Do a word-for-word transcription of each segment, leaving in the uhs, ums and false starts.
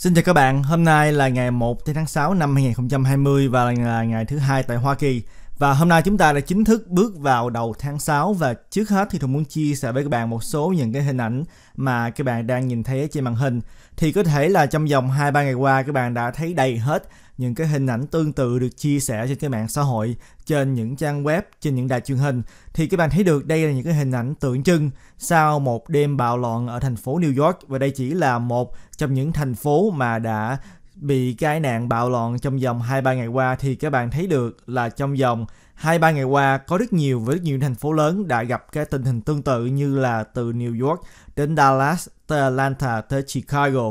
Xin chào các bạn, hôm nay là ngày một tháng sáu năm hai nghìn không trăm hai mươi và là ngày thứ hai tại Hoa Kỳ. Và hôm nay chúng ta đã chính thức bước vào đầu tháng sáu, và trước hết thì tôi muốn chia sẻ với các bạn một số những cái hình ảnh mà các bạn đang nhìn thấy trên màn hình. Thì có thể là trong vòng hai ba ngày qua các bạn đã thấy đầy hết những cái hình ảnh tương tự được chia sẻ trên các mạng xã hội, trên những trang web, trên những đài truyền hình. Thì các bạn thấy được đây là những cái hình ảnh tượng trưng sau một đêm bạo loạn ở thành phố New York, và đây chỉ là một trong những thành phố mà đã bị cái nạn bạo loạn trong vòng hai ba ngày qua. Thì các bạn thấy được là trong vòng hai ba ngày qua có rất nhiều với rất nhiều thành phố lớn đã gặp cái tình hình tương tự, như là từ New York đến Dallas, tới Atlanta, tới Chicago,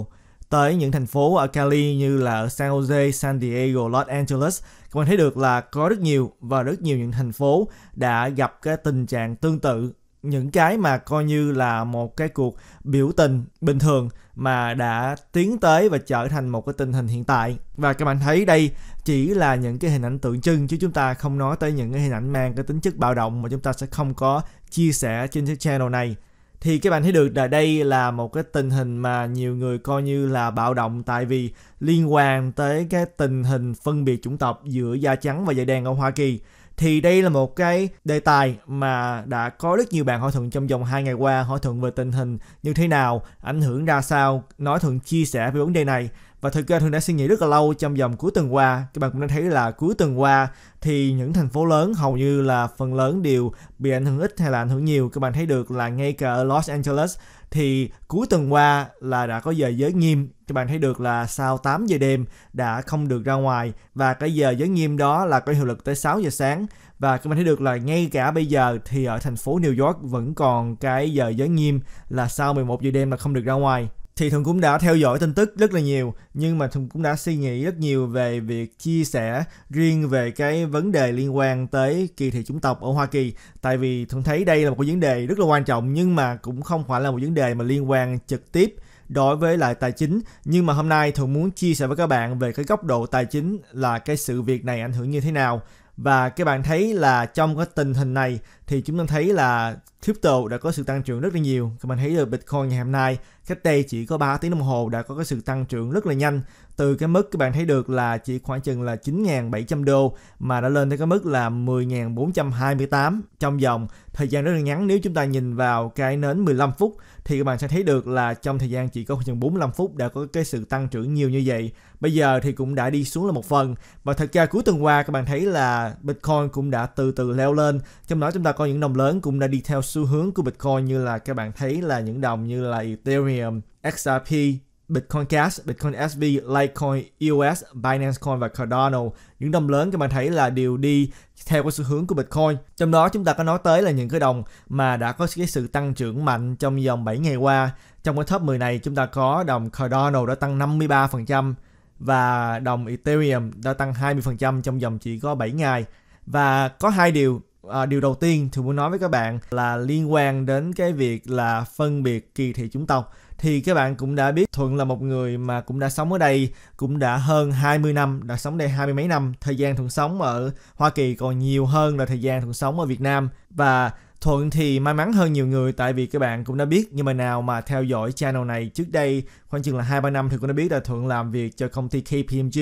tới những thành phố ở Cali như là ở San Jose, San Diego, Los Angeles. Các bạn thấy được là có rất nhiều và rất nhiều những thành phố đã gặp cái tình trạng tương tự, những cái mà coi như là một cái cuộc biểu tình bình thường mà đã tiến tới và trở thành một cái tình hình hiện tại. Và các bạn thấy đây chỉ là những cái hình ảnh tượng trưng, chứ chúng ta không nói tới những cái hình ảnh mang cái tính chất bạo động mà chúng ta sẽ không có chia sẻ trên cái channel này. Thì các bạn thấy được là đây là một cái tình hình mà nhiều người coi như là bạo động, tại vì liên quan tới cái tình hình phân biệt chủng tộc giữa da trắng và da đen ở Hoa Kỳ. Thì đây là một cái đề tài mà đã có rất nhiều bạn hỏi thuận trong vòng hai ngày qua, hỏi thuận về tình hình như thế nào, ảnh hưởng ra sao, nói thuận chia sẻ về vấn đề này. Và thực ra thuận đã suy nghĩ rất là lâu trong vòng cuối tuần qua. Các bạn cũng đã thấy là cuối tuần qua thì những thành phố lớn hầu như là phần lớn đều bị ảnh hưởng ít hay là ảnh hưởng nhiều. Các bạn thấy được là ngay cả ở Los Angeles thì cuối tuần qua là đã có giờ giới nghiêm. Các bạn thấy được là sau tám giờ đêm đã không được ra ngoài, và cái giờ giới nghiêm đó là có hiệu lực tới sáu giờ sáng. Và các bạn thấy được là ngay cả bây giờ thì ở thành phố New York vẫn còn cái giờ giới nghiêm là sau mười một giờ đêm là không được ra ngoài. Thì Thuận cũng đã theo dõi tin tức rất là nhiều, nhưng mà Thuận cũng đã suy nghĩ rất nhiều về việc chia sẻ riêng về cái vấn đề liên quan tới kỳ thị chủng tộc ở Hoa Kỳ. Tại vì Thuận thấy đây là một cái vấn đề rất là quan trọng, nhưng mà cũng không phải là một vấn đề mà liên quan trực tiếp đối với lại tài chính. Nhưng mà hôm nay Thuận muốn chia sẻ với các bạn về cái góc độ tài chính, là cái sự việc này ảnh hưởng như thế nào. Và các bạn thấy là trong cái tình hình này thì chúng ta thấy là crypto đã có sự tăng trưởng rất là nhiều. Các bạn thấy là Bitcoin ngày hôm nay cách đây chỉ có ba tiếng đồng hồ đã có cái sự tăng trưởng rất là nhanh. Từ cái mức các bạn thấy được là chỉ khoảng chừng là chín nghìn bảy trăm đô mà đã lên tới cái mức là mười nghìn bốn trăm hai mươi tám trong vòng thời gian rất là ngắn. Nếu chúng ta nhìn vào cái nến mười lăm phút thì các bạn sẽ thấy được là trong thời gian chỉ có khoảng bốn mươi lăm phút đã có cái sự tăng trưởng nhiều như vậy. Bây giờ thì cũng đã đi xuống là một phần. Và thật ra cuối tuần qua các bạn thấy là Bitcoin cũng đã từ từ leo lên. Trong đó chúng ta có những đồng lớn cũng đã đi theo xu hướng của Bitcoin, như là các bạn thấy là những đồng như là Ethereum, ích rờ pê, Bitcoin Cash, Bitcoin ét vê, Litecoin, e o ét, Binance Coin và Cardano. Những đồng lớn các bạn thấy là đều đi theo cái xu hướng của Bitcoin. Trong đó chúng ta có nói tới là những cái đồng mà đã có cái sự tăng trưởng mạnh trong vòng bảy ngày qua. Trong cái top mười này chúng ta có đồng Cardano đã tăng năm mươi ba phần trăm và đồng Ethereum đã tăng hai mươi phần trăm trong vòng chỉ có bảy ngày. Và có hai điều. À, điều đầu tiên thì muốn nói với các bạn là liên quan đến cái việc là phân biệt kỳ thị chủng tộc. Thì các bạn cũng đã biết Thuận là một người mà cũng đã sống ở đây cũng đã hơn hai mươi năm, đã sống đây hai mươi mấy năm. Thời gian Thuận sống ở Hoa Kỳ còn nhiều hơn là thời gian Thuận sống ở Việt Nam. Và Thuận thì may mắn hơn nhiều người, tại vì các bạn cũng đã biết, nhưng mà nào mà theo dõi channel này trước đây khoảng chừng là hai ba năm thì cũng đã biết là Thuận làm việc cho công ty K P M G.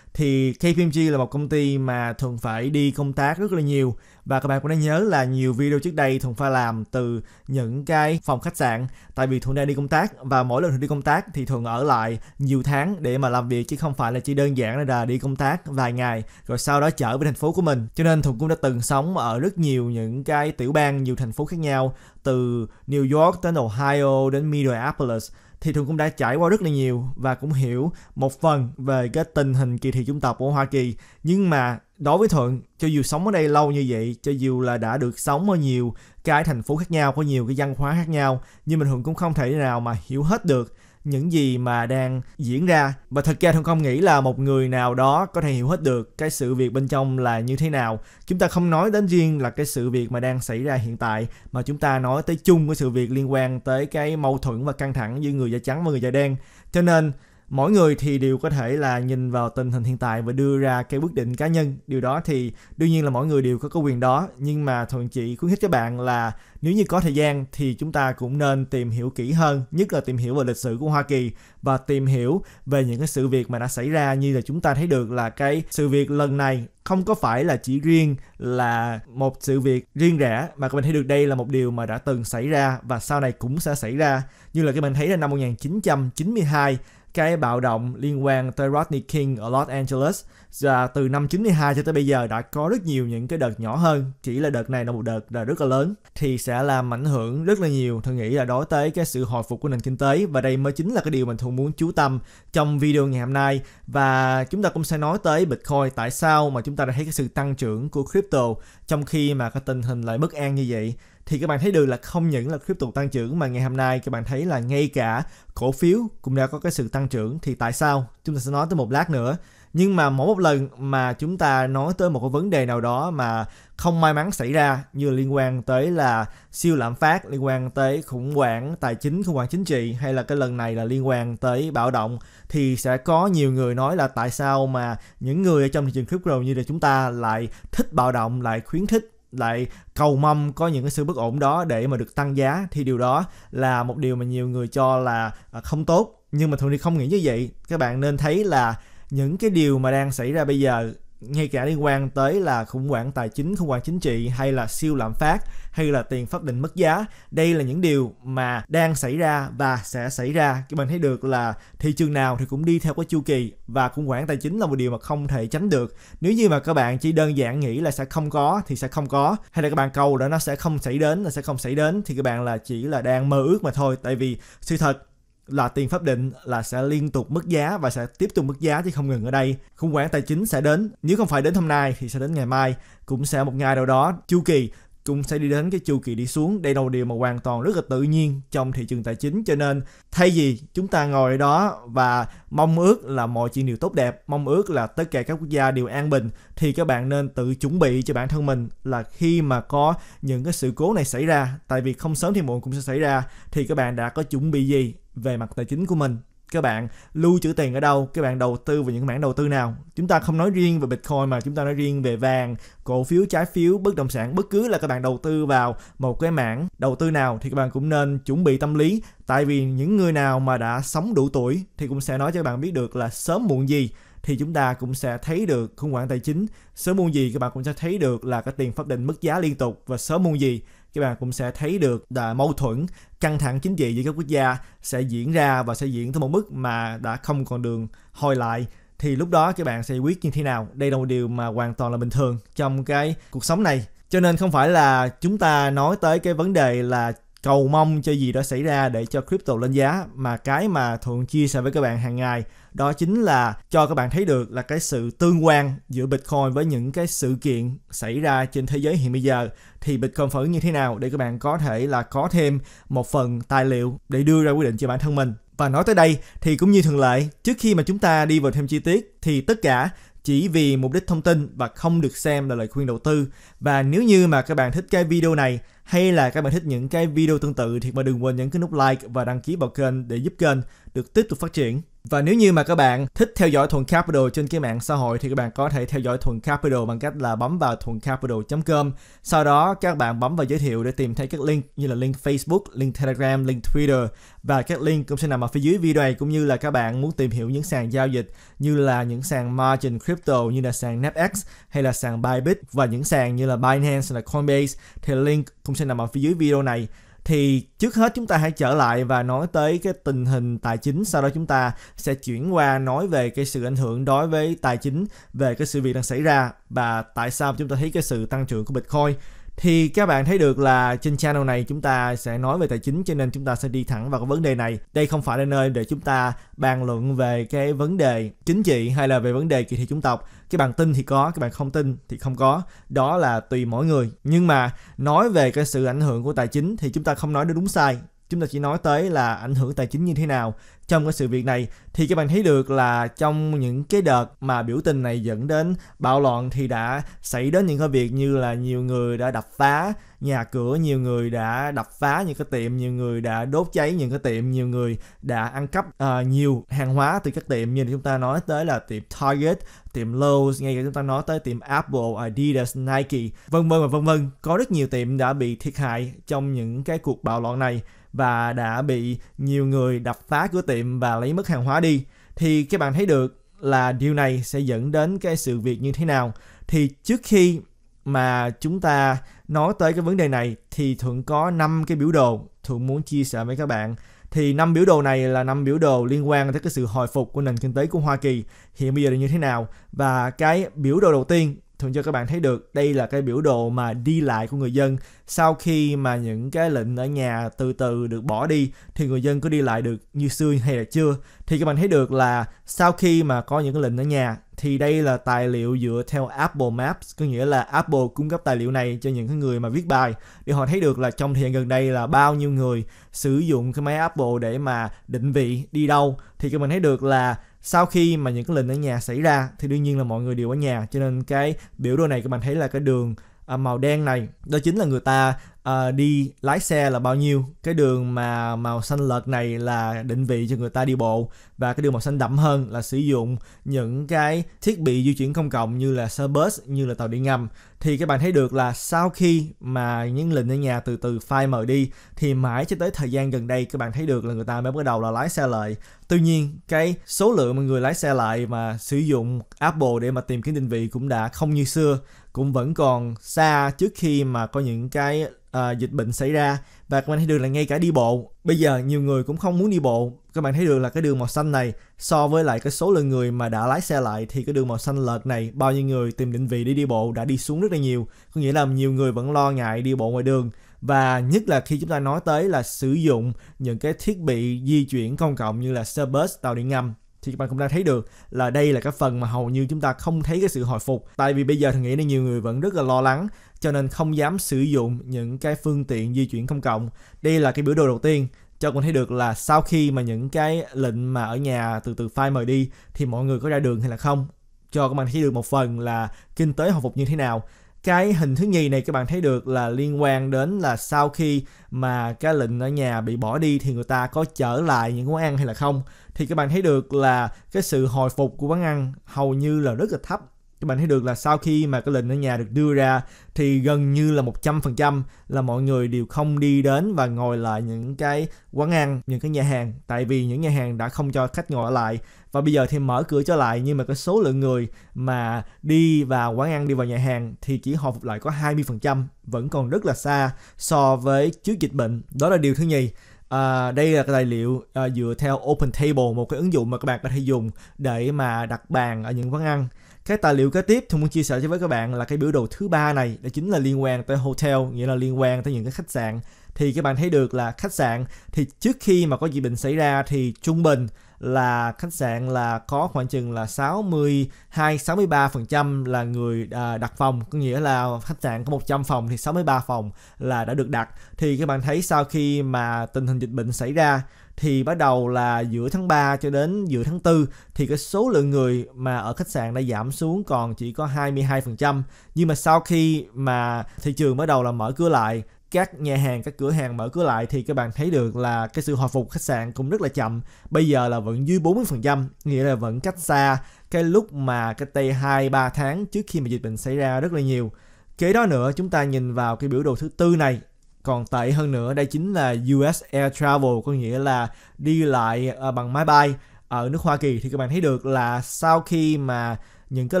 Thì K P M G là một công ty mà Thuận phải đi công tác rất là nhiều. Và các bạn cũng đã nhớ là nhiều video trước đây Thuận phải làm từ những cái phòng khách sạn, tại vì Thuận đang đi công tác. Và mỗi lần Thuận đi công tác thì Thuận ở lại nhiều tháng để mà làm việc, chứ không phải là chỉ đơn giản là đi công tác vài ngày rồi sau đó trở về thành phố của mình. Cho nên Thuận cũng đã từng sống ở rất nhiều những cái tiểu bang, nhiều thành phố khác nhau, từ New York đến Ohio đến Minneapolis. Thì Thuận cũng đã trải qua rất là nhiều và cũng hiểu một phần về cái tình hình kỳ thị chủng tộc của Hoa Kỳ. Nhưng mà đối với Thuận, cho dù sống ở đây lâu như vậy, cho dù là đã được sống ở nhiều cái thành phố khác nhau, có nhiều cái văn hóa khác nhau, nhưng mà Thuận cũng không thể nào mà hiểu hết được những gì mà đang diễn ra. Và thật ra Thuận không nghĩ là một người nào đó có thể hiểu hết được cái sự việc bên trong là như thế nào. Chúng ta không nói đến riêng là cái sự việc mà đang xảy ra hiện tại, mà chúng ta nói tới chung cái sự việc liên quan tới cái mâu thuẫn và căng thẳng giữa người da trắng và người da đen. Cho nên mỗi người thì đều có thể là nhìn vào tình hình hiện tại và đưa ra cái quyết định cá nhân. Điều đó thì đương nhiên là mỗi người đều có cái quyền đó, nhưng mà Thuận chị khuyến khích các bạn là nếu như có thời gian thì chúng ta cũng nên tìm hiểu kỹ hơn, nhất là tìm hiểu về lịch sử của Hoa Kỳ và tìm hiểu về những cái sự việc mà đã xảy ra. Như là chúng ta thấy được là cái sự việc lần này không có phải là chỉ riêng là một sự việc riêng rẽ, mà các bạn thấy được đây là một điều mà đã từng xảy ra và sau này cũng sẽ xảy ra. Như là các bạn thấy là năm một nghìn chín trăm chín mươi hai, cái bạo động liên quan tới Rodney King ở Los Angeles, và từ năm chín mươi hai cho tới bây giờ đã có rất nhiều những cái đợt nhỏ hơn, chỉ là đợt này là một đợt là rất là lớn, thì sẽ làm ảnh hưởng rất là nhiều. Tôi nghĩ là đối tới cái sự hồi phục của nền kinh tế, và đây mới chính là cái điều mình thường muốn chú tâm trong video ngày hôm nay. Và chúng ta cũng sẽ nói tới Bitcoin, tại sao mà chúng ta đã thấy cái sự tăng trưởng của crypto trong khi mà cái tình hình lại bất an như vậy. Thì các bạn thấy được là không những là crypto tăng trưởng mà ngày hôm nay các bạn thấy là ngay cả cổ phiếu cũng đã có cái sự tăng trưởng. Thì tại sao? Chúng ta sẽ nói tới một lát nữa. Nhưng mà mỗi một lần mà chúng ta nói tới một cái vấn đề nào đó mà không may mắn xảy ra, như liên quan tới là siêu lạm phát, liên quan tới khủng hoảng tài chính, khủng hoảng chính trị, hay là cái lần này là liên quan tới bạo động, thì sẽ có nhiều người nói là tại sao mà những người ở trong thị trường crypto như là chúng ta lại thích bạo động, lại khuyến khích, lại cầu mong có những cái sự bất ổn đó để mà được tăng giá. Thì điều đó là một điều mà nhiều người cho là không tốt, nhưng mà thường thì không nghĩ như vậy. Các bạn nên thấy là những cái điều mà đang xảy ra bây giờ, ngay cả liên quan tới là khủng hoảng tài chính, khủng hoảng chính trị, hay là siêu lạm phát, hay là tiền pháp định mất giá, đây là những điều mà đang xảy ra và sẽ xảy ra. Các bạn thấy được là thị trường nào thì cũng đi theo cái chu kỳ, và khủng hoảng tài chính là một điều mà không thể tránh được. Nếu như mà các bạn chỉ đơn giản nghĩ là sẽ không có thì sẽ không có, hay là các bạn cầu là nó sẽ không xảy đến là sẽ không xảy đến, thì các bạn là chỉ là đang mơ ước mà thôi. Tại vì sự thật là tiền pháp định là sẽ liên tục mất giá và sẽ tiếp tục mất giá chứ không ngừng ở đây. Khủng hoảng tài chính sẽ đến, nếu không phải đến hôm nay thì sẽ đến ngày mai, cũng sẽ một ngày nào đó. Chu kỳ cũng sẽ đi đến cái chu kỳ đi xuống. Đây là một điều mà hoàn toàn rất là tự nhiên trong thị trường tài chính. Cho nên thay vì chúng ta ngồi đó và mong ước là mọi chuyện đều tốt đẹp, mong ước là tất cả các quốc gia đều an bình, thì các bạn nên tự chuẩn bị cho bản thân mình là khi mà có những cái sự cố này xảy ra, tại vì không sớm thì muộn cũng sẽ xảy ra, thì các bạn đã có chuẩn bị gì về mặt tài chính của mình, các bạn lưu trữ tiền ở đâu, các bạn đầu tư vào những mảng đầu tư nào. Chúng ta không nói riêng về Bitcoin mà chúng ta nói riêng về vàng, cổ phiếu, trái phiếu, bất động sản. Bất cứ là các bạn đầu tư vào một cái mảng đầu tư nào thì các bạn cũng nên chuẩn bị tâm lý. Tại vì những người nào mà đã sống đủ tuổi thì cũng sẽ nói cho các bạn biết được là sớm muộn gì thì chúng ta cũng sẽ thấy được khủng hoảng tài chính, sớm muộn gì các bạn cũng sẽ thấy được là cái tiền pháp định mất giá liên tục, và sớm muộn gì các bạn cũng sẽ thấy được là mâu thuẫn, căng thẳng chính trị giữa các quốc gia sẽ diễn ra và sẽ diễn tới một mức mà đã không còn đường hồi lại. Thì lúc đó các bạn sẽ quyết như thế nào? Đây là một điều mà hoàn toàn là bình thường trong cái cuộc sống này. Cho nên không phải là chúng ta nói tới cái vấn đề là cầu mong cho gì đó xảy ra để cho crypto lên giá, mà cái mà Thuận chia sẻ với các bạn hàng ngày đó chính là cho các bạn thấy được là cái sự tương quan giữa Bitcoin với những cái sự kiện xảy ra trên thế giới hiện bây giờ. Thì Bitcoin phản ứng như thế nào để các bạn có thể là có thêm một phần tài liệu để đưa ra quyết định cho bản thân mình. Và nói tới đây thì cũng như thường lệ, trước khi mà chúng ta đi vào thêm chi tiết thì tất cả chỉ vì mục đích thông tin và không được xem là lời khuyên đầu tư. Và nếu như mà các bạn thích cái video này hay là các bạn thích những cái video tương tự thì mà đừng quên nhấn cái nút like và đăng ký vào kênh để giúp kênh được tiếp tục phát triển. Và nếu như mà các bạn thích theo dõi Thuan Capital trên cái mạng xã hội thì các bạn có thể theo dõi Thuan Capital bằng cách là bấm vào thuan capital chấm com. Sau đó các bạn bấm vào giới thiệu để tìm thấy các link như là link Facebook, link Telegram, link Twitter, và các link cũng sẽ nằm ở phía dưới video này. Cũng như là các bạn muốn tìm hiểu những sàn giao dịch như là những sàn margin crypto như là sàn NASDAQ hay là sàn Bybit, và những sàn như là Binance hay là Coinbase thì link cũng sẽ nằm ở phía dưới video này. Thì trước hết chúng ta hãy trở lại và nói tới cái tình hình tài chính, sau đó chúng ta sẽ chuyển qua nói về cái sự ảnh hưởng đối với tài chính, về cái sự việc đang xảy ra và tại sao chúng ta thấy cái sự tăng trưởng của Bitcoin. Thì các bạn thấy được là trên channel này chúng ta sẽ nói về tài chính, cho nên chúng ta sẽ đi thẳng vào cái vấn đề này. Đây không phải là nơi để chúng ta bàn luận về cái vấn đề chính trị hay là về vấn đề kỳ thị chủng tộc. Các bạn tin thì có, các bạn không tin thì không có. Đó là tùy mỗi người. Nhưng mà nói về cái sự ảnh hưởng của tài chính thì chúng ta không nói đến đúng sai. chúng ta chỉ nói tới là ảnh hưởng tài chính như thế nào trong cái sự việc này. Thì các bạn thấy được là trong những cái đợt mà biểu tình này dẫn đến bạo loạn thì đã xảy đến những cái việc như là nhiều người đã đập phá nhà cửa, nhiều người đã đập phá những cái tiệm, nhiều người đã đốt cháy những cái tiệm, nhiều người đã ăn cắp uh, nhiều hàng hóa từ các tiệm, như chúng ta nói tới là tiệm Target, tiệm Lowe's, ngay cả chúng ta nói tới tiệm Apple, Adidas, Nike, vân vân và vân vân. Có rất nhiều tiệm đã bị thiệt hại trong những cái cuộc bạo loạn này và đã bị nhiều người đập phá cửa tiệm và lấy mất hàng hóa đi. Thì các bạn thấy được là điều này sẽ dẫn đến cái sự việc như thế nào. Thì trước khi mà chúng ta nói tới cái vấn đề này thì Thuận có năm cái biểu đồ Thuận muốn chia sẻ với các bạn. Thì năm biểu đồ này là năm biểu đồ liên quan tới cái sự hồi phục của nền kinh tế của Hoa Kỳ hiện bây giờ là như thế nào. Và cái biểu đồ đầu tiên Thuận cho các bạn thấy được, đây là cái biểu đồ mà đi lại của người dân. Sau khi mà những cái lệnh ở nhà từ từ được bỏ đi thì người dân có đi lại được như xưa hay là chưa. Thì các bạn thấy được là sau khi mà có những cái lệnh ở nhà thì đây là tài liệu dựa theo Apple Maps, có nghĩa là Apple cung cấp tài liệu này cho những cái người mà viết bài để họ thấy được là trong thời gian gần đây là bao nhiêu người sử dụng cái máy Apple để mà định vị đi đâu. Thì các bạn thấy được là sau khi mà những cái lệnh ở nhà xảy ra thì đương nhiên là mọi người đều ở nhà, cho nên cái biểu đồ này các bạn thấy là cái đường màu đen này đó chính là người ta uh, đi lái xe là bao nhiêu, cái đường mà màu xanh lợt này là định vị cho người ta đi bộ, và cái đường màu xanh đậm hơn là sử dụng những cái thiết bị di chuyển công cộng như là xe bus, như là tàu điện ngầm. Thì các bạn thấy được là sau khi mà những lệnh ở nhà từ từ phai mờ đi thì mãi cho tới thời gian gần đây các bạn thấy được là người ta mới bắt đầu là lái xe lại. Tuy nhiên cái số lượng mà người lái xe lại mà sử dụng Apple để mà tìm kiếm định vị cũng đã không như xưa, cũng vẫn còn xa trước khi mà có những cái uh, dịch bệnh xảy ra. Và các bạn thấy được là ngay cả đi bộ, bây giờ nhiều người cũng không muốn đi bộ. Các bạn thấy được là cái đường màu xanh này so với lại cái số lượng người mà đã lái xe lại thì cái đường màu xanh lợt này bao nhiêu người tìm định vị để đi bộ đã đi xuống rất là nhiều. Có nghĩa là nhiều người vẫn lo ngại đi bộ ngoài đường. Và nhất là khi chúng ta nói tới là sử dụng những cái thiết bị di chuyển công cộng như là xe bus, tàu điện ngầm, thì các bạn cũng đã thấy được là đây là cái phần mà hầu như chúng ta không thấy cái sự hồi phục. Tại vì bây giờ tôi nghĩ là nhiều người vẫn rất là lo lắng cho nên không dám sử dụng những cái phương tiện di chuyển công cộng. Đây là cái biểu đồ đầu tiên cho mình thấy được là sau khi mà những cái lệnh mà ở nhà từ từ phai mờ đi thì mọi người có ra đường hay là không, cho các bạn thấy được một phần là kinh tế hồi phục như thế nào. Cái hình thứ nhì này các bạn thấy được là liên quan đến là sau khi mà cái lệnh ở nhà bị bỏ đi thì người ta có trở lại những quán ăn hay là không. Thì các bạn thấy được là cái sự hồi phục của quán ăn hầu như là rất là thấp. Các bạn thấy được là sau khi mà cái lệnh ở nhà được đưa ra thì gần như là một trăm phần trăm là mọi người đều không đi đến và ngồi lại những cái quán ăn, những cái nhà hàng. Tại vì những nhà hàng đã không cho khách ngồi lại và bây giờ thì mở cửa trở lại, nhưng mà cái số lượng người mà đi vào quán ăn, đi vào nhà hàng thì chỉ hồi phục lại có hai mươi phần trăm, vẫn còn rất là xa so với trước dịch bệnh. Đó là điều thứ nhì. À, đây là cái tài liệu à, dựa theo Open Table, một cái ứng dụng mà các bạn có thể dùng để mà đặt bàn ở những quán ăn. Cái tài liệu kế tiếp tôi muốn chia sẻ với các bạn là cái biểu đồ thứ ba này, đó chính là liên quan tới hotel, nghĩa là liên quan tới những cái khách sạn. Thì các bạn thấy được là khách sạn thì trước khi mà có dịch bệnh xảy ra thì trung bình là khách sạn là có khoảng chừng là sáu mươi hai đến sáu mươi ba phần trăm là người đặt phòng, có nghĩa là khách sạn có một trăm phòng thì sáu mươi ba phòng là đã được đặt. Thì các bạn thấy sau khi mà tình hình dịch bệnh xảy ra thì bắt đầu là giữa tháng ba cho đến giữa tháng tư thì cái số lượng người mà ở khách sạn đã giảm xuống còn chỉ có hai mươi hai phần trăm. Nhưng mà sau khi mà thị trường bắt đầu là mở cửa lại, các nhà hàng, các cửa hàng mở cửa lại thì các bạn thấy được là cái sự hồi phục khách sạn cũng rất là chậm. Bây giờ là vẫn dưới bốn mươi phần trăm, nghĩa là vẫn cách xa cái lúc mà cách đây hai ba tháng trước khi mà dịch bệnh xảy ra rất là nhiều. Kế đó nữa, chúng ta nhìn vào cái biểu đồ thứ tư này. Còn tệ hơn nữa, đây chính là u ét Air Travel, có nghĩa là đi lại bằng máy bay ở nước Hoa Kỳ. Thì các bạn thấy được là sau khi mà những cái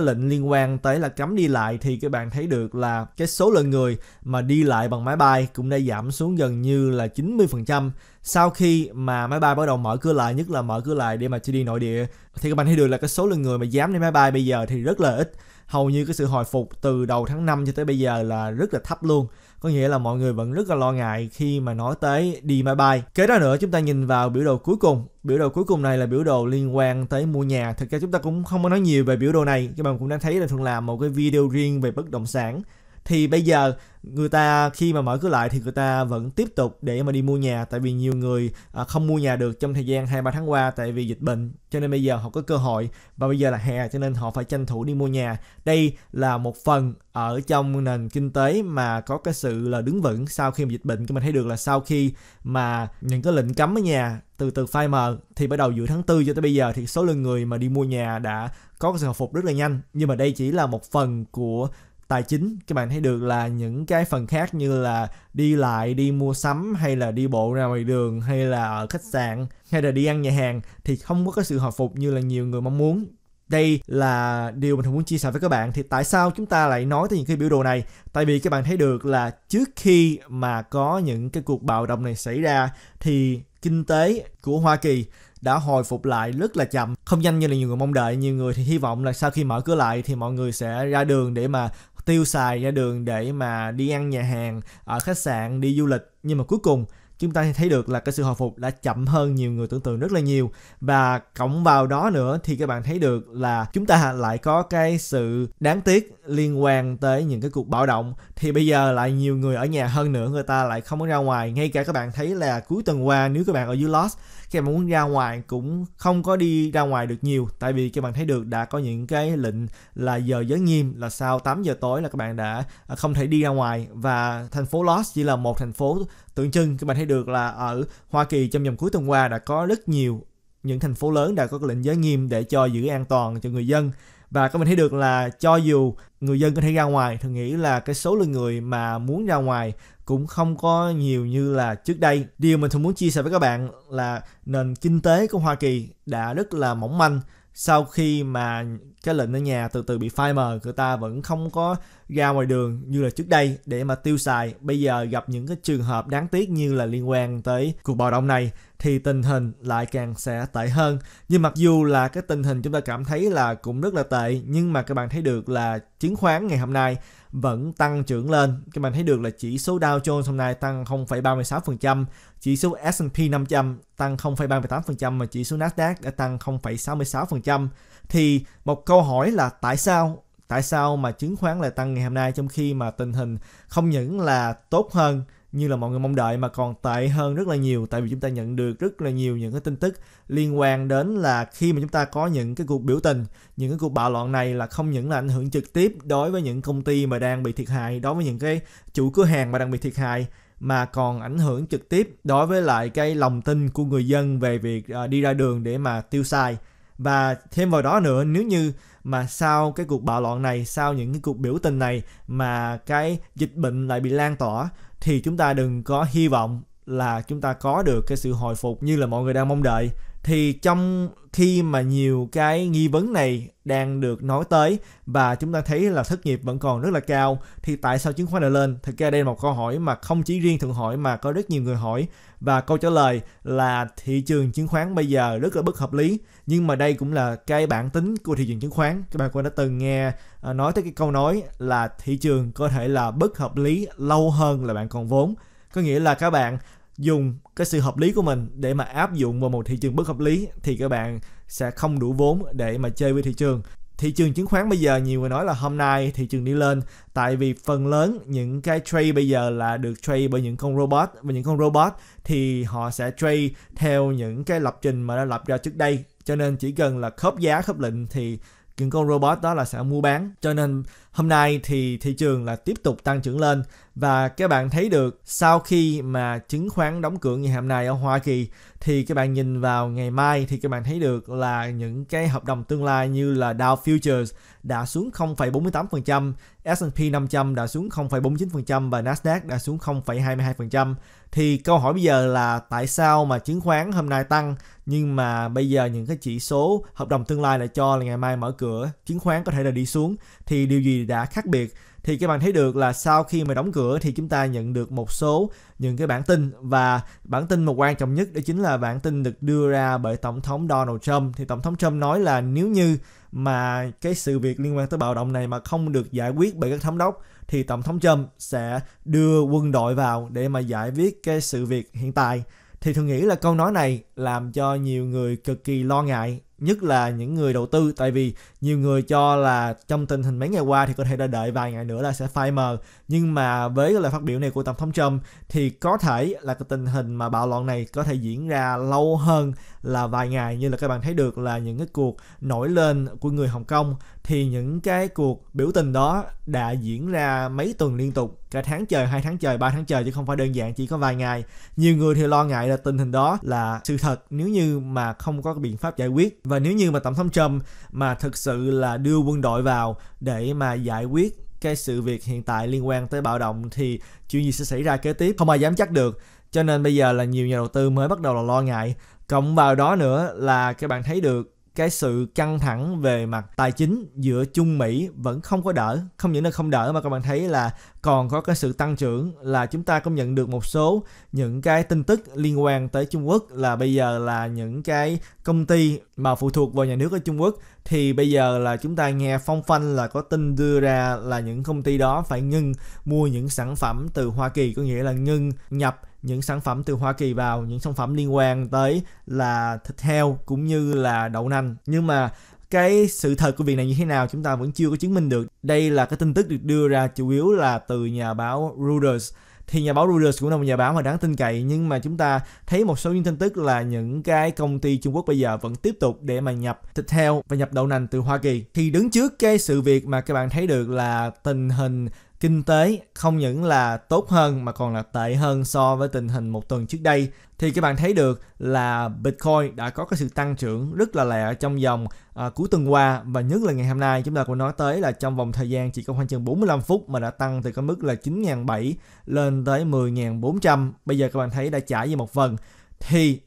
lệnh liên quan tới là cấm đi lại thì các bạn thấy được là cái số lượng người mà đi lại bằng máy bay cũng đã giảm xuống gần như là chín mươi phần trăm. Sau khi mà máy bay bắt đầu mở cửa lại, nhất là mở cửa lại để mà đi nội địa, thì các bạn thấy được là cái số lượng người mà dám đi máy bay bây giờ thì rất là ít. Hầu như cái sự hồi phục từ đầu tháng năm cho tới bây giờ là rất là thấp luôn. Có nghĩa là mọi người vẫn rất là lo ngại khi mà nói tới đi máy bay. Kế đó nữa, chúng ta nhìn vào biểu đồ cuối cùng. Biểu đồ cuối cùng này là biểu đồ liên quan tới mua nhà. Thực ra chúng ta cũng không có nói nhiều về biểu đồ này. Các bạn cũng đã thấy là Thuận làm một cái video riêng về bất động sản. Thì bây giờ người ta khi mà mở cửa lại thì người ta vẫn tiếp tục để mà đi mua nhà, tại vì nhiều người không mua nhà được trong thời gian hai ba tháng qua tại vì dịch bệnh, cho nên bây giờ họ có cơ hội và bây giờ là hè cho nên họ phải tranh thủ đi mua nhà. Đây là một phần ở trong nền kinh tế mà có cái sự là đứng vững sau khi mà dịch bệnh. Mình thấy được là sau khi mà những cái lệnh cấm ở nhà từ từ phai mờ thì bắt đầu giữa tháng tư cho tới bây giờ thì số lượng người mà đi mua nhà đã có cái sự hồi phục rất là nhanh. Nhưng mà đây chỉ là một phần của tài chính, các bạn thấy được là những cái phần khác như là đi lại, đi mua sắm hay là đi bộ ra ngoài đường hay là ở khách sạn hay là đi ăn nhà hàng thì không có cái sự hồi phục như là nhiều người mong muốn. Đây là điều mình muốn chia sẻ với các bạn. Thì tại sao chúng ta lại nói tới những cái biểu đồ này? Tại vì các bạn thấy được là trước khi mà có những cái cuộc bạo động này xảy ra thì kinh tế của Hoa Kỳ đã hồi phục lại rất là chậm, không nhanh như là nhiều người mong đợi. Nhiều người thì hy vọng là sau khi mở cửa lại thì mọi người sẽ ra đường để mà tiêu xài, ra đường để mà đi ăn nhà hàng, ở khách sạn, đi du lịch. Nhưng mà cuối cùng chúng ta thấy được là cái sự hồi phục đã chậm hơn nhiều người tưởng tượng rất là nhiều. Và cộng vào đó nữa thì các bạn thấy được là chúng ta lại có cái sự đáng tiếc liên quan tới những cái cuộc bạo động. Thì bây giờ lại nhiều người ở nhà hơn nữa, người ta lại không có ra ngoài. Ngay cả các bạn thấy là cuối tuần qua nếu các bạn ở dưới Lowe's, các bạn muốn ra ngoài cũng không có đi ra ngoài được nhiều. Tại vì các bạn thấy được đã có những cái lệnh là giờ giới nghiêm, là sau tám giờ tối là các bạn đã không thể đi ra ngoài. Và thành phố Lowe's chỉ là một thành phố tượng trưng. Các bạn thấy được là ở Hoa Kỳ trong vòng cuối tuần qua đã có rất nhiều những thành phố lớn đã có lệnh giới nghiêm để cho giữ an toàn cho người dân. Và các bạn thấy được là cho dù người dân có thể ra ngoài, tôi nghĩ là cái số lượng người mà muốn ra ngoài cũng không có nhiều như là trước đây. Điều mình thường muốn chia sẻ với các bạn là nền kinh tế của Hoa Kỳ đã rất là mỏng manh. Sau khi mà cái lệnh ở nhà từ từ bị phai mờ, người ta vẫn không có ra ngoài đường như là trước đây để mà tiêu xài. Bây giờ gặp những cái trường hợp đáng tiếc như là liên quan tới cuộc bạo động này thì tình hình lại càng sẽ tệ hơn. Nhưng mặc dù là cái tình hình chúng ta cảm thấy là cũng rất là tệ, nhưng mà các bạn thấy được là chứng khoán ngày hôm nay vẫn tăng trưởng lên. Các bạn thấy được là chỉ số Dow Jones hôm nay tăng không phẩy ba mươi sáu phần trăm, chỉ số S and P năm trăm tăng không phẩy ba mươi tám phần trăm và chỉ số Nasdaq đã tăng không phẩy sáu mươi sáu phần trăm. Thì một câu hỏi là tại sao? Tại sao mà chứng khoán lại tăng ngày hôm nay trong khi mà tình hình không những là tốt hơn như là mọi người mong đợi mà còn tệ hơn rất là nhiều? Tại vì chúng ta nhận được rất là nhiều những cái tin tức liên quan đến là khi mà chúng ta có những cái cuộc biểu tình, những cái cuộc bạo loạn này là không những là ảnh hưởng trực tiếp đối với những công ty mà đang bị thiệt hại, đối với những cái chủ cửa hàng mà đang bị thiệt hại, mà còn ảnh hưởng trực tiếp đối với lại cái lòng tin của người dân về việc đi ra đường để mà tiêu xài. Và thêm vào đó nữa, nếu như mà sau cái cuộc bạo loạn này, sau những cái cuộc biểu tình này mà cái dịch bệnh lại bị lan tỏa thì chúng ta đừng có hy vọng là chúng ta có được cái sự hồi phục như là mọi người đang mong đợi. Thì trong khi mà nhiều cái nghi vấn này đang được nói tới và chúng ta thấy là thất nghiệp vẫn còn rất là cao, thì tại sao chứng khoán lại lên? Thực ra đây là một câu hỏi mà không chỉ riêng Thượng hỏi mà có rất nhiều người hỏi. Và câu trả lời là thị trường chứng khoán bây giờ rất là bất hợp lý. Nhưng mà đây cũng là cái bản tính của thị trường chứng khoán. Các bạn cũng đã từng nghe nói tới cái câu nói là thị trường có thể là bất hợp lý lâu hơn là bạn còn vốn. Có nghĩa là các bạn dùng cái sự hợp lý của mình để mà áp dụng vào một thị trường bất hợp lý thì các bạn sẽ không đủ vốn để mà chơi với thị trường. Thị trường chứng khoán bây giờ nhiều người nói là hôm nay thị trường đi lên tại vì phần lớn những cái trade bây giờ là được trade bởi những con robot, và những con robot thì họ sẽ trade theo những cái lập trình mà đã lập ra trước đây, cho nên chỉ cần là khớp giá khớp lệnh thì những con robot đó là sẽ mua bán. Cho nên hôm nay thì thị trường là tiếp tục tăng trưởng lên. Và các bạn thấy được sau khi mà chứng khoán đóng cửa ngày hôm nay ở Hoa Kỳ thì các bạn nhìn vào ngày mai thì các bạn thấy được là những cái hợp đồng tương lai như là Dow Futures đã xuống không phẩy bốn mươi tám phần trăm, S and P năm trăm đã xuống không phẩy bốn mươi chín phần trăm và Nasdaq đã xuống không phẩy hai mươi hai phần trăm. Thì câu hỏi bây giờ là tại sao mà chứng khoán hôm nay tăng nhưng mà bây giờ những cái chỉ số hợp đồng tương lai lại cho là ngày mai mở cửa chứng khoán có thể là đi xuống, thì điều gì đã khác biệt? Thì các bạn thấy được là sau khi mà đóng cửa thì chúng ta nhận được một số những cái bản tin, và bản tin mà quan trọng nhất đó chính là bản tin được đưa ra bởi Tổng thống Donald Trump. Thì Tổng thống Trump nói là nếu như mà cái sự việc liên quan tới bạo động này mà không được giải quyết bởi các thống đốc thì Tổng thống Trump sẽ đưa quân đội vào để mà giải quyết cái sự việc hiện tại. Thì tôi nghĩ là câu nói này làm cho nhiều người cực kỳ lo ngại nhất là những người đầu tư, tại vì nhiều người cho là trong tình hình mấy ngày qua thì có thể đã đợi vài ngày nữa là sẽ phai mờ, nhưng mà với lời phát biểu này của Tổng thống Trump thì có thể là cái tình hình mà bạo loạn này có thể diễn ra lâu hơn là vài ngày. Như là các bạn thấy được là những cái cuộc nổi lên của người Hồng Kông thì những cái cuộc biểu tình đó đã diễn ra mấy tuần liên tục, cả tháng trời, hai tháng trời, ba tháng trời, chứ không phải đơn giản chỉ có vài ngày. Nhiều người thì lo ngại là tình hình đó là sự thật nếu như mà không có biện pháp giải quyết, và nếu như mà Tổng thống Trump mà thực sự là đưa quân đội vào để mà giải quyết cái sự việc hiện tại liên quan tới bạo động thì chuyện gì sẽ xảy ra kế tiếp không ai dám chắc được. Cho nên bây giờ là nhiều nhà đầu tư mới bắt đầu là lo ngại. Cộng vào đó nữa là các bạn thấy được cái sự căng thẳng về mặt tài chính giữa Trung Mỹ vẫn không có đỡ. Không những là không đỡ mà các bạn thấy là còn có cái sự tăng trưởng, là chúng ta cũng nhận được một số những cái tin tức liên quan tới Trung Quốc, là bây giờ là những cái công ty mà phụ thuộc vào nhà nước ở Trung Quốc thì bây giờ là chúng ta nghe phong phanh là có tin đưa ra là những công ty đó phải ngưng mua những sản phẩm từ Hoa Kỳ, có nghĩa là ngưng nhập những sản phẩm từ Hoa Kỳ vào, những sản phẩm liên quan tới là thịt heo cũng như là đậu nành. Nhưng mà cái sự thật của việc này như thế nào chúng ta vẫn chưa có chứng minh được. Đây là cái tin tức được đưa ra chủ yếu là từ nhà báo Reuters. Thì nhà báo Reuters cũng là một nhà báo mà đáng tin cậy, nhưng mà chúng ta thấy một số những tin tức là những cái công ty Trung Quốc bây giờ vẫn tiếp tục để mà nhập thịt heo và nhập đậu nành từ Hoa Kỳ. Thì đứng trước cái sự việc mà các bạn thấy được là tình hình kinh tế không những là tốt hơn mà còn là tệ hơn so với tình hình một tuần trước đây, thì các bạn thấy được là Bitcoin đã có cái sự tăng trưởng rất là lẹ trong vòng à, cuối tuần qua, và nhất là ngày hôm nay chúng ta cũng nói tới là trong vòng thời gian chỉ có khoảng chừng bốn mươi lăm phút mà đã tăng từ cái mức là chín nghìn bảy trăm lên tới mười nghìn bốn trăm. Bây giờ các bạn thấy đã trả về một phần. Thì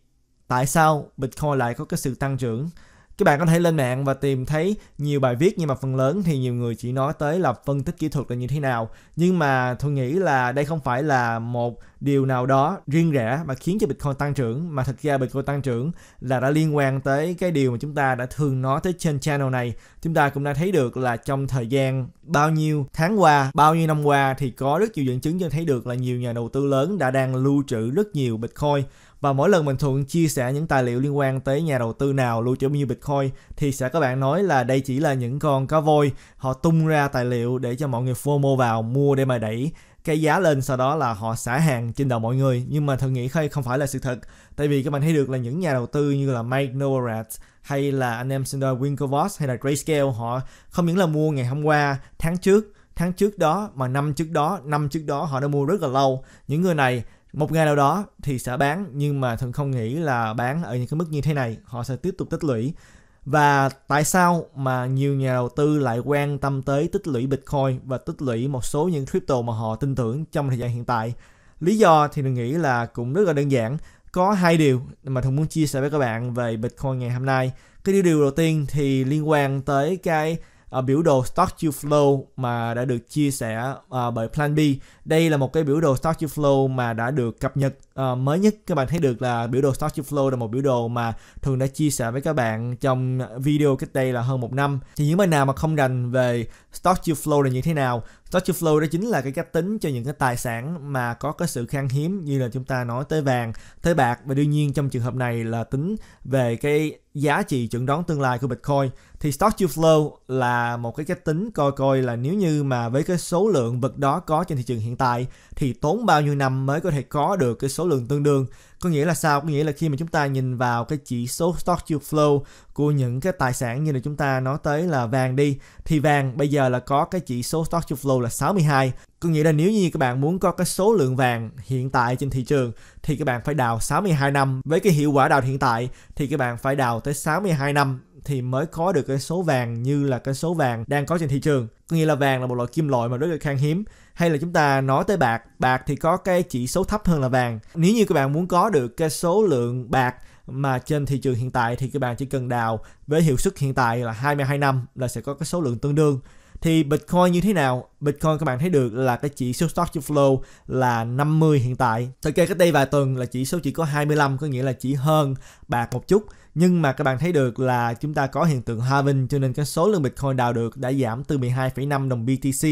tại sao Bitcoin lại có cái sự tăng trưởng? Các bạn có thể lên mạng và tìm thấy nhiều bài viết, nhưng mà phần lớn thì nhiều người chỉ nói tới là phân tích kỹ thuật là như thế nào. Nhưng mà tôi nghĩ là đây không phải là một điều nào đó riêng rẽ mà khiến cho Bitcoin tăng trưởng, mà thật ra Bitcoin tăng trưởng là đã liên quan tới cái điều mà chúng ta đã thường nói tới trên channel này. Chúng ta cũng đã thấy được là trong thời gian bao nhiêu tháng qua, bao nhiêu năm qua thì có rất nhiều dẫn chứng cho thấy được là nhiều nhà đầu tư lớn đã đang lưu trữ rất nhiều Bitcoin. Và mỗi lần mình Thuận chia sẻ những tài liệu liên quan tới nhà đầu tư nào lưu trữ bao nhiêu Bitcoin thì sẽ các bạn nói là đây chỉ là những con cá voi, họ tung ra tài liệu để cho mọi người FOMO vào mua để mà đẩy cái giá lên, sau đó là họ xả hàng trên đầu mọi người. Nhưng mà Thuận nghĩ không phải là sự thật, tại vì các bạn thấy được là những nhà đầu tư như là Mike Novogratz hay là anh em Cindy Winklevoss hay là Grayscale, họ không những là mua ngày hôm qua, tháng trước, tháng trước đó mà năm trước đó, năm trước đó họ đã mua rất là lâu. Những người này một ngày nào đó thì sẽ bán, nhưng mà Thuận không nghĩ là bán ở những cái mức như thế này, họ sẽ tiếp tục tích lũy. Và tại sao mà nhiều nhà đầu tư lại quan tâm tới tích lũy Bitcoin và tích lũy một số những crypto mà họ tin tưởng trong thời gian hiện tại? Lý do thì mình nghĩ là cũng rất là đơn giản. Có hai điều mà Thuận muốn chia sẻ với các bạn về Bitcoin ngày hôm nay. Cái điều đầu tiên thì liên quan tới cái À, biểu đồ Stock to Flow mà đã được chia sẻ à, bởi Plan B. Đây là một cái biểu đồ Stock to Flow mà đã được cập nhật à, mới nhất. Các bạn thấy được là biểu đồ Stock to Flow là một biểu đồ mà Thường đã chia sẻ với các bạn trong video cách đây là hơn một năm. Thì những bạn nào mà không rành về Stock to Flow là như thế nào, Stock to Flow đó chính là cái cách tính cho những cái tài sản mà có cái sự khan hiếm, như là chúng ta nói tới vàng, tới bạc, và đương nhiên trong trường hợp này là tính về cái giá trị chẩn đoán tương lai của Bitcoin. Thì Stock to Flow là một cái cách tính coi coi là nếu như mà với cái số lượng vật đó có trên thị trường hiện tại thì tốn bao nhiêu năm mới có thể có được cái số lượng tương đương. Có nghĩa là sao? Có nghĩa là khi mà chúng ta nhìn vào cái chỉ số Stock to Flow của những cái tài sản như là chúng ta nói tới là vàng đi, thì vàng bây giờ là có cái chỉ số Stock to Flow là sáu mươi hai. Có nghĩa là nếu như các bạn muốn có cái số lượng vàng hiện tại trên thị trường thì các bạn phải đào sáu mươi hai năm. Với cái hiệu quả đào hiện tại thì các bạn phải đào tới sáu mươi hai năm thì mới có được cái số vàng như là cái số vàng đang có trên thị trường. Có nghĩa là vàng là một loại kim loại mà rất là khan hiếm. Hay là chúng ta nói tới bạc, bạc thì có cái chỉ số thấp hơn là vàng. Nếu như các bạn muốn có được cái số lượng bạc mà trên thị trường hiện tại thì các bạn chỉ cần đào với hiệu suất hiện tại là hai mươi hai năm là sẽ có cái số lượng tương đương. Thì Bitcoin như thế nào? Bitcoin các bạn thấy được là cái chỉ số Stock to Flow là năm mươi hiện tại. Thực ra cách đây vài tuần là chỉ số chỉ có hai mươi lăm, có nghĩa là chỉ hơn bạc một chút. Nhưng mà các bạn thấy được là chúng ta có hiện tượng halving, cho nên cái số lượng Bitcoin đào được đã giảm từ mười hai phẩy năm đồng B T C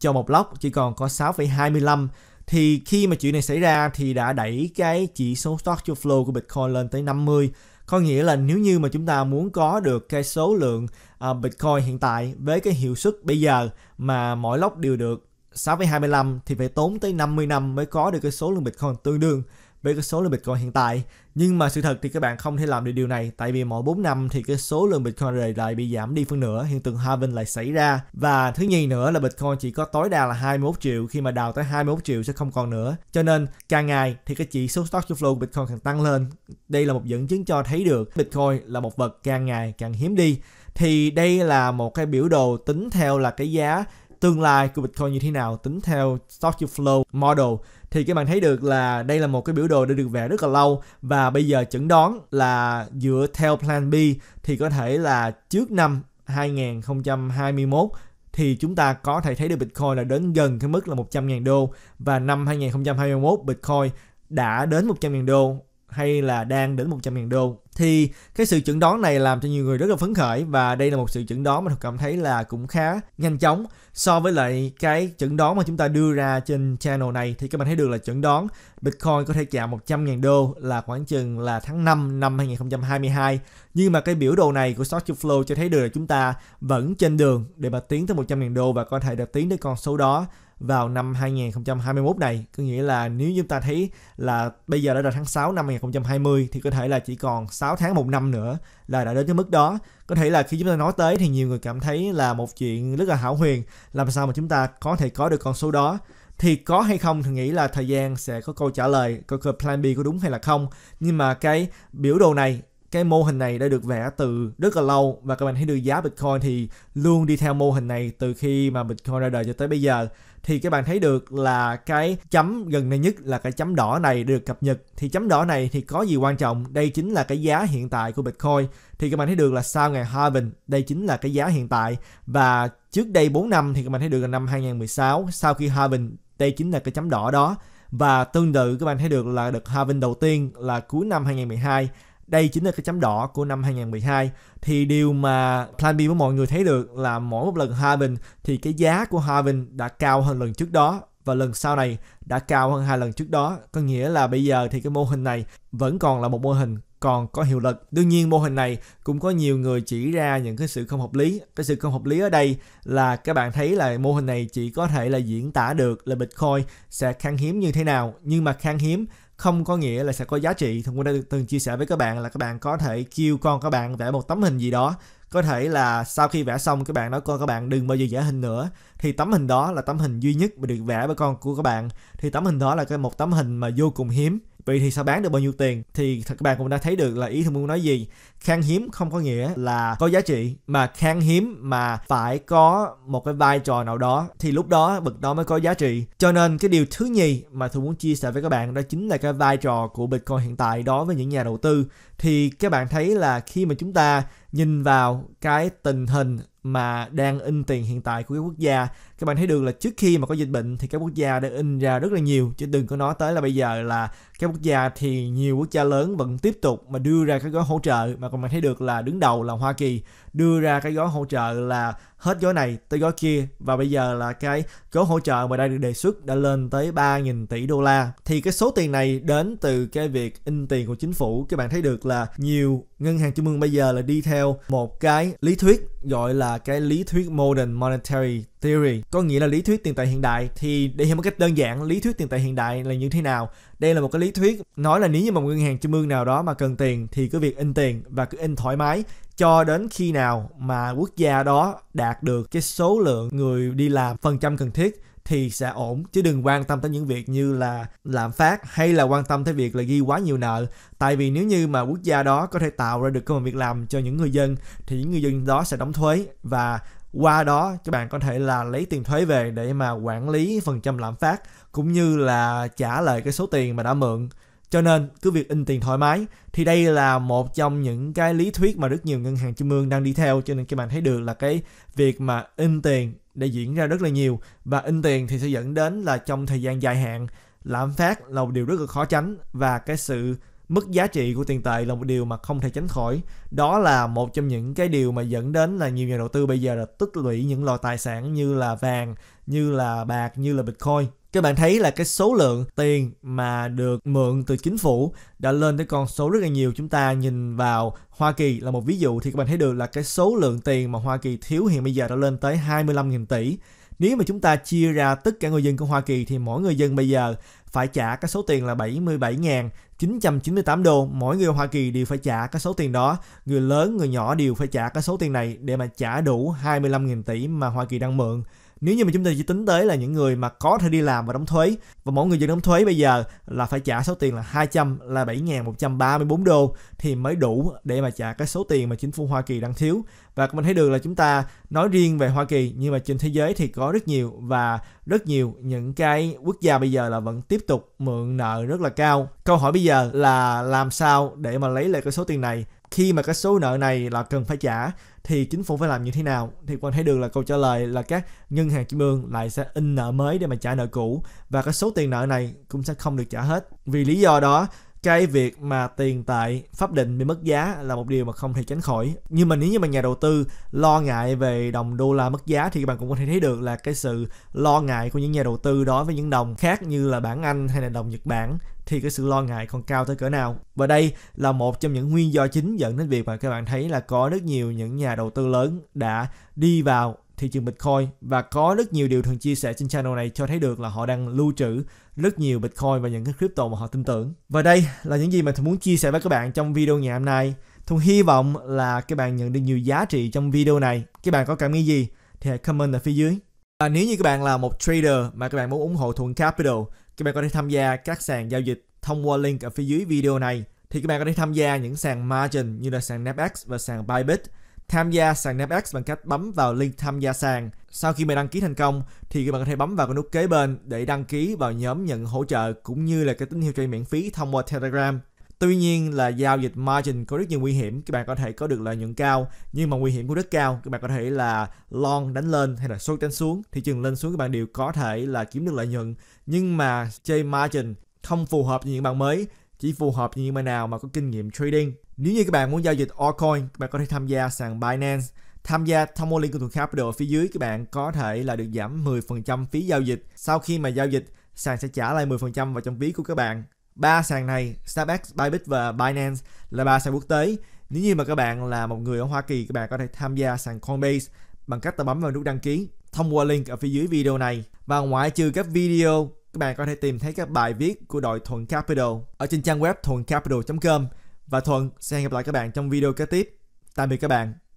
cho một block chỉ còn có sáu phẩy hai mươi lăm. Thì khi mà chuyện này xảy ra thì đã đẩy cái chỉ số Stock to Flow của Bitcoin lên tới năm mươi. Có nghĩa là nếu như mà chúng ta muốn có được cái số lượng uh, Bitcoin hiện tại với cái hiệu suất bây giờ mà mỗi lốc đều được sáu phẩy hai mươi lăm thì phải tốn tới năm mươi năm mới có được cái số lượng Bitcoin tương đương với cái số lượng Bitcoin hiện tại. Nhưng mà sự thật thì các bạn không thể làm được điều này, tại vì mỗi bốn năm thì cái số lượng Bitcoin rồi lại bị giảm đi phân nửa, hiện tượng halving lại xảy ra. Và thứ nhì nữa là Bitcoin chỉ có tối đa là hai mươi mốt triệu, khi mà đào tới hai mươi mốt triệu sẽ không còn nữa. Cho nên càng ngày thì cái chỉ số stock to flow của Bitcoin càng tăng lên. Đây là một dẫn chứng cho thấy được Bitcoin là một vật càng ngày càng hiếm đi. Thì đây là một cái biểu đồ tính theo là cái giá tương lai của Bitcoin như thế nào, tính theo stock to flow model. Thì các bạn thấy được là đây là một cái biểu đồ đã được vẽ rất là lâu, và bây giờ chẩn đoán là dựa theo Plan B thì có thể là trước năm hai nghìn không trăm hai mươi mốt thì chúng ta có thể thấy được Bitcoin là đến gần cái mức là một trăm nghìn đô, và năm hai nghìn không trăm hai mươi mốt Bitcoin đã đến một trăm nghìn đô hay là đang đến một trăm nghìn đô. Thì cái sự chẩn đoán này làm cho nhiều người rất là phấn khởi, và đây là một sự chẩn đoán mà tôi cảm thấy là cũng khá nhanh chóng so với lại cái chẩn đoán mà chúng ta đưa ra trên channel này. Thì các bạn thấy được là chẩn đoán Bitcoin có thể chạm một trăm nghìn đô là khoảng chừng là tháng năm năm hai nghìn không trăm hai mươi hai, nhưng mà cái biểu đồ này của stock to flow cho thấy được là chúng ta vẫn trên đường để mà tiến tới một trăm nghìn đô và có thể đã tiến tới con số đó vào năm hai nghìn không trăm hai mươi mốt này. Có nghĩa là nếu chúng ta thấy là bây giờ đã là tháng sáu năm hai nghìn không trăm hai mươi thì có thể là chỉ còn sáu tháng một năm nữa là đã đến cái mức đó. Có thể là khi chúng ta nói tới thì nhiều người cảm thấy là một chuyện rất là hão huyền, làm sao mà chúng ta có thể có được con số đó. Thì có hay không thì nghĩ là thời gian sẽ có câu trả lời, có cơ Plan B có đúng hay là không. Nhưng mà cái biểu đồ này, cái mô hình này đã được vẽ từ rất là lâu, và các bạn thấy được giá Bitcoin thì luôn đi theo mô hình này từ khi mà Bitcoin ra đời cho tới bây giờ. Thì các bạn thấy được là cái chấm gần đây nhất là cái chấm đỏ này được cập nhật. Thì chấm đỏ này thì có gì quan trọng? Đây chính là cái giá hiện tại của Bitcoin. Thì các bạn thấy được là sau ngày halving, đây chính là cái giá hiện tại. Và trước đây bốn năm thì các bạn thấy được là năm hai nghìn không trăm mười sáu, sau khi halving, đây chính là cái chấm đỏ đó. Và tương tự các bạn thấy được là đợt halving đầu tiên là cuối năm hai nghìn không trăm mười hai. Đây chính là cái chấm đỏ của năm hai nghìn không trăm mười hai. Thì điều mà Plan B của mọi người thấy được là mỗi một lần halving thì cái giá của halving đã cao hơn lần trước đó, và lần sau này đã cao hơn hai lần trước đó. Có nghĩa là bây giờ thì cái mô hình này vẫn còn là một mô hình còn có hiệu lực. Đương nhiên mô hình này cũng có nhiều người chỉ ra những cái sự không hợp lý. Cái sự không hợp lý ở đây là các bạn thấy là mô hình này chỉ có thể là diễn tả được là Bitcoin sẽ khan hiếm như thế nào, nhưng mà khan hiếm không có nghĩa là sẽ có giá trị. Thông qua đã từng chia sẻ với các bạn là các bạn có thể kêu con các bạn vẽ một tấm hình gì đó, có thể là sau khi vẽ xong các bạn nói con các bạn đừng bao giờ vẽ hình nữa, thì tấm hình đó là tấm hình duy nhất mà được vẽ bởi con của các bạn, thì tấm hình đó là cái một tấm hình mà vô cùng hiếm. Vậy thì sao bán được bao nhiêu tiền? Thì các bạn cũng đã thấy được là ý tôi muốn nói gì. Khan hiếm không có nghĩa là có giá trị, mà khan hiếm mà phải có một cái vai trò nào đó thì lúc đó bực đó mới có giá trị. Cho nên cái điều thứ nhì mà tôi muốn chia sẻ với các bạn đó chính là cái vai trò của Bitcoin hiện tại đó với những nhà đầu tư. Thì các bạn thấy là khi mà chúng ta nhìn vào cái tình hình mà đang in tiền hiện tại của các quốc gia, các bạn thấy được là trước khi mà có dịch bệnh thì các quốc gia đã in ra rất là nhiều, chứ đừng có nói tới là bây giờ là các quốc gia, thì nhiều quốc gia lớn vẫn tiếp tục mà đưa ra các gói hỗ trợ, mà các bạn thấy được là đứng đầu là Hoa Kỳ đưa ra cái gói hỗ trợ là hết gói này tới gói kia, và bây giờ là cái gói hỗ trợ mà đang được đề xuất đã lên tới ba nghìn tỷ đô la. Thì cái số tiền này đến từ cái việc in tiền của chính phủ. Các bạn thấy được là nhiều ngân hàng trung ương bây giờ là đi theo một cái lý thuyết gọi là cái lý thuyết modern monetary theory, có nghĩa là lý thuyết tiền tệ hiện đại. Thì để hiểu một cách đơn giản lý thuyết tiền tệ hiện đại là như thế nào, đây là một cái lý thuyết nói là nếu như một ngân hàng trung ương nào đó mà cần tiền thì cứ việc in tiền và cứ in thoải mái cho đến khi nào mà quốc gia đó đạt được cái số lượng người đi làm phần trăm cần thiết thì sẽ ổn, chứ đừng quan tâm tới những việc như là lạm phát hay là quan tâm tới việc là ghi quá nhiều nợ. Tại vì nếu như mà quốc gia đó có thể tạo ra được công việc làm cho những người dân thì những người dân đó sẽ đóng thuế, và qua đó các bạn có thể là lấy tiền thuế về để mà quản lý phần trăm lạm phát cũng như là trả lại cái số tiền mà đã mượn. Cho nên cứ việc in tiền thoải mái. Thì đây là một trong những cái lý thuyết mà rất nhiều ngân hàng trung ương đang đi theo. Cho nên các bạn thấy được là cái việc mà in tiền đã diễn ra rất là nhiều, và in tiền thì sẽ dẫn đến là trong thời gian dài hạn lạm phát là một điều rất là khó tránh, và cái sự Mất giá trị của tiền tệ là một điều mà không thể tránh khỏi. Đó là một trong những cái điều mà dẫn đến là nhiều nhà đầu tư bây giờ là tích lũy những loại tài sản như là vàng, như là bạc, như là Bitcoin. Các bạn thấy là cái số lượng tiền mà được mượn từ chính phủ đã lên tới con số rất là nhiều. Chúng ta nhìn vào Hoa Kỳ là một ví dụ thì các bạn thấy được là cái số lượng tiền mà Hoa Kỳ thiếu hiện bây giờ đã lên tới hai mươi lăm nghìn tỷ. Nếu mà chúng ta chia ra tất cả người dân của Hoa Kỳ thì mỗi người dân bây giờ phải trả cái số tiền là bảy mươi bảy nghìn chín trăm chín mươi tám đô. Mỗi người Hoa Kỳ đều phải trả cái số tiền đó. Người lớn, người nhỏ đều phải trả cái số tiền này để mà trả đủ hai mươi lăm nghìn tỷ mà Hoa Kỳ đang mượn. Nếu như mà chúng ta chỉ tính tới là những người mà có thể đi làm và đóng thuế, và mỗi người dân đóng thuế bây giờ là phải trả số tiền là hai trăm là bảy nghìn một trăm ba mươi bốn đô thì mới đủ để mà trả cái số tiền mà chính phủ Hoa Kỳ đang thiếu. Và các bạn thấy được là chúng ta nói riêng về Hoa Kỳ, nhưng mà trên thế giới thì có rất nhiều và rất nhiều những cái quốc gia bây giờ là vẫn tiếp tục mượn nợ rất là cao. Câu hỏi bây giờ là làm sao để mà lấy lại cái số tiền này? Khi mà cái số nợ này là cần phải trả thì chính phủ phải làm như thế nào? Thì quan thấy được là câu trả lời là các ngân hàng trung ương lại sẽ in nợ mới để mà trả nợ cũ, và cái số tiền nợ này cũng sẽ không được trả hết. Vì lý do đó, cái việc mà tiền tệ pháp định bị mất giá là một điều mà không thể tránh khỏi. Nhưng mà nếu như mà nhà đầu tư lo ngại về đồng đô la mất giá thì các bạn cũng có thể thấy được là cái sự lo ngại của những nhà đầu tư đó với những đồng khác như là bảng Anh hay là đồng Nhật Bản thì cái sự lo ngại còn cao tới cỡ nào. Và đây là một trong những nguyên do chính dẫn đến việc mà các bạn thấy là có rất nhiều những nhà đầu tư lớn đã đi vào thị trường Bitcoin, và có rất nhiều điều thường chia sẻ trên channel này cho thấy được là họ đang lưu trữ rất nhiều Bitcoin và những cái crypto mà họ tin tưởng. Và đây là những gì mà tôi muốn chia sẻ với các bạn trong video ngày hôm nay. Tôi hy vọng là các bạn nhận được nhiều giá trị trong video này. Các bạn có cảm nghĩ gì thì hãy comment ở phía dưới. Và nếu như các bạn là một trader mà các bạn muốn ủng hộ Thuan Capital, các bạn có thể tham gia các sàn giao dịch thông qua link ở phía dưới video này. Thì các bạn có thể tham gia những sàn margin như là sàn Nasdaq và sàn Bybit. Tham gia sàn Nasdaq bằng cách bấm vào link tham gia sàn. Sau khi mà đăng ký thành công thì các bạn có thể bấm vào cái nút kế bên để đăng ký vào nhóm nhận hỗ trợ cũng như là cái tín hiệu chơi miễn phí thông qua Telegram. Tuy nhiên là giao dịch margin có rất nhiều nguy hiểm, các bạn có thể có được lợi nhuận cao nhưng mà nguy hiểm cũng rất cao. Các bạn có thể là long đánh lên hay là short đánh xuống, thị trường lên xuống các bạn đều có thể là kiếm được lợi nhuận. Nhưng mà chơi margin không phù hợp với những bạn mới, chỉ phù hợp với những bạn nào mà có kinh nghiệm trading. Nếu như các bạn muốn giao dịch altcoin, các bạn có thể tham gia sàn Binance. Tham gia thông qua link của Thuan Capital ở phía dưới, các bạn có thể là được giảm mười phần trăm phí giao dịch. Sau khi mà giao dịch, sàn sẽ trả lại mười phần trăm vào trong phí của các bạn. Ba sàn này, Nasdaq, Bybit và Binance là ba sàn quốc tế. Nếu như mà các bạn là một người ở Hoa Kỳ, các bạn có thể tham gia sàn Coinbase bằng cách bấm vào nút đăng ký thông qua link ở phía dưới video này. Và ngoại trừ các video, các bạn có thể tìm thấy các bài viết của đội Thuan Capital ở trên trang web thuan capital chấm com. Và Thuận sẽ hẹn gặp lại các bạn trong video kế tiếp. Tạm biệt các bạn.